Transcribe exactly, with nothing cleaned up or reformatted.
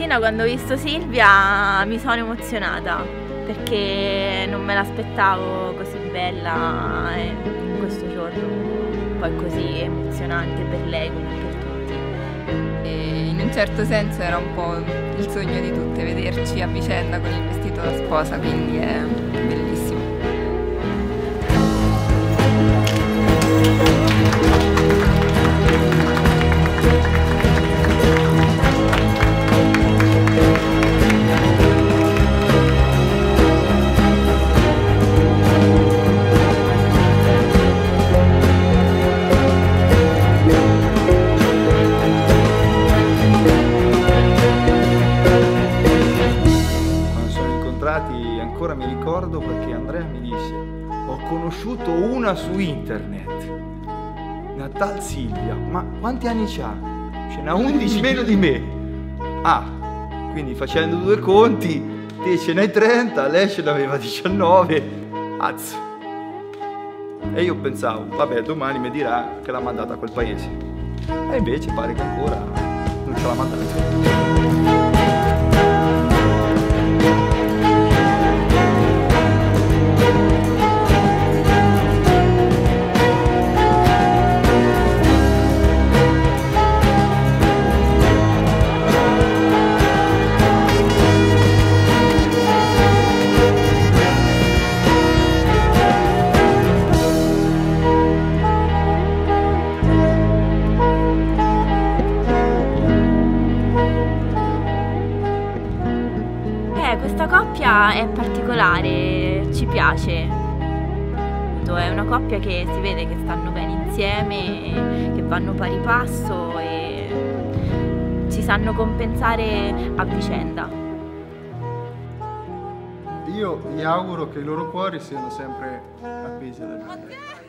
mattina quando ho visto Silvia mi sono emozionata perché non me l'aspettavo così bella in questo giorno, poi così emozionante per lei come per tutti. E in un certo senso era un po' il sogno di tutte, vederci a vicenda con il vestito da sposa, quindi è bellissimo. Ancora mi ricordo perché Andrea mi disse: ho conosciuto una su internet, una tal Silvia, ma quanti anni c'ha? Ce n'ha undici meno di me. Ah, quindi facendo due conti, te ce n'hai trenta, lei ce n'aveva diciannove, azzo. E io pensavo, vabbè, domani mi dirà che l'ha mandata a quel paese. E invece pare che ancora non ce l'ha mandata. Questa coppia è particolare, ci piace, è una coppia che si vede che stanno bene insieme, che vanno pari passo e ci sanno compensare a vicenda. Io vi auguro che i loro cuori siano sempre appesi alla gioia.